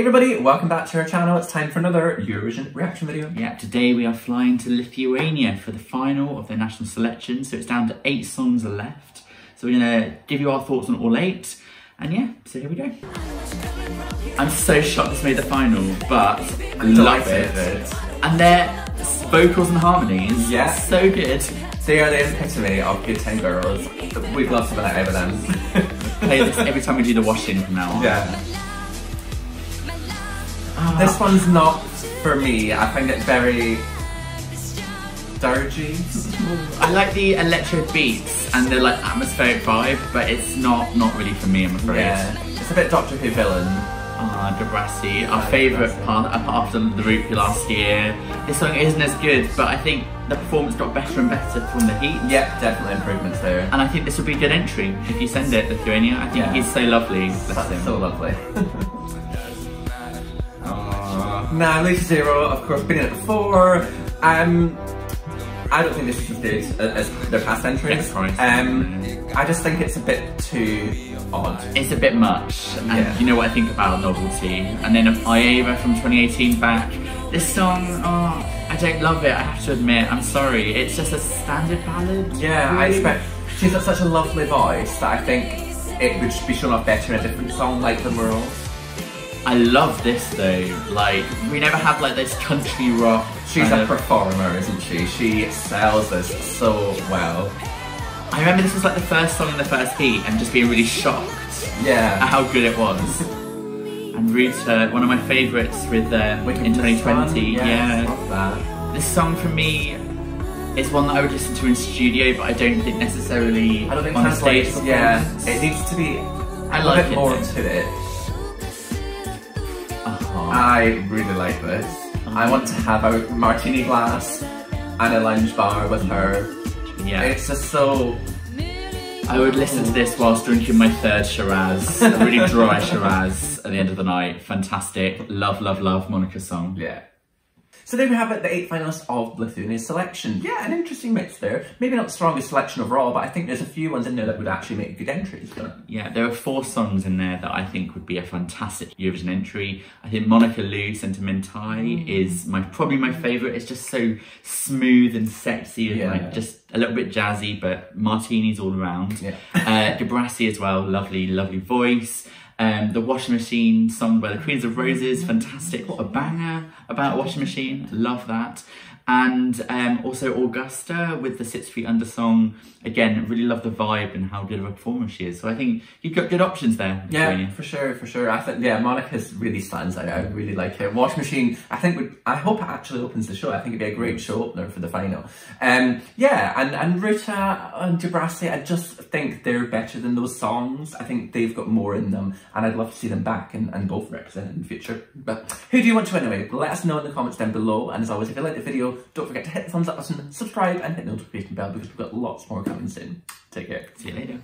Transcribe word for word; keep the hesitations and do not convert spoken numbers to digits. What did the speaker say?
Hey everybody, welcome back to our channel. It's time for another Eurovision reaction video. Yeah, today we are flying to Lithuania for the final of their national selection. So it's down to eight songs left. So we're gonna give you our thoughts on all eight. And yeah, so here we go. I'm so shocked this made the final, but I love it. it. And their vocals and harmonies yeah. are so good. They are the epitome of good time girls. We'd love to be like over them. Play this every time we do the washing from now on. Yeah. This one's not for me. I find it very dirgy. I like the electro beats and the like atmospheric vibe, but it's not not really for me, I'm afraid. Yeah. It's a bit Doctor Who villain. Ah, uh, Gebrasy, our like favourite part after The Roop last year. This song isn't as good, but I think the performance got better and better from the heat. Yeah, definitely improvements there. And I think this would be a good entry if you send it, Lithuania. I think yeah. he's so lovely. That's so lovely. Now, Lolita Zero, of course, been in it before. Um, I don't think this is as good as their past entries. Um, I just think it's a bit too odd. It's a bit much. And yeah. you know what I think about novelty. And then Aiva from twenty eighteen back. This song, oh, I don't love it, I have to admit. I'm sorry. It's just a standard ballad. Yeah, really? I expect. She's got such a lovely voice that I think it would be shown off better in a different song like The Roop. I love this though, like, we never have like this country rock. She's a performer, isn't she? She sells this so well. I remember this was like the first song in the first heat and just being really shocked yeah. at how good it was. And Rūta, one of my favourites with them um, in twenty twenty. Yes, yeah, love that. This song for me is one that I would listen to in studio, but I don't think necessarily I don't think on a stage like, yeah, it needs to be I a like bit it, more though. to it. I really like this. Oh, I want to have a martini glass and a lounge bar with her. Yeah. It's just so... I would listen to this whilst drinking my third Shiraz. A really dry Shiraz at the end of the night. Fantastic. Love, love, love Monika's song. Yeah. So there we have it, the eight finalists of Lithuania's selection. Yeah, an interesting mix there. Maybe not the strongest selection overall, but I think there's a few ones in there that would actually make good entries. Though. Yeah, there are four songs in there that I think would be a fantastic Eurovision entry. I think Monika Liu, Sentimentai, is my probably my favourite. It's just so smooth and sexy and yeah. like just a little bit jazzy, but martinis all around. Yeah. uh, Gebrasy as well, lovely, lovely voice. Um, the Washing Machine song by the Queens of Roses, fantastic, what a banger about Washing Machine, love that. And um, also Augustė with the Six Feet Under song, again, really love the vibe and how good of a performer she is. So I think you've got good options there. Yeah, for sure, for sure. I think, yeah, Monika's really stands out, I really like her. Washing Machine, I think, would, I hope it actually opens the show. I think it'd be a great show opener for the final. Um, yeah, and, and Rūta and Gebrasy, I just think they're better than those songs. I think they've got more in them. And I'd love to see them back and, and both represented in the future. But who do you want to win anyway? Let us know in the comments down below. And as always, if you like the video, don't forget to hit the thumbs up button, subscribe and hit the notification bell because we've got lots more coming soon. Take care. See you later.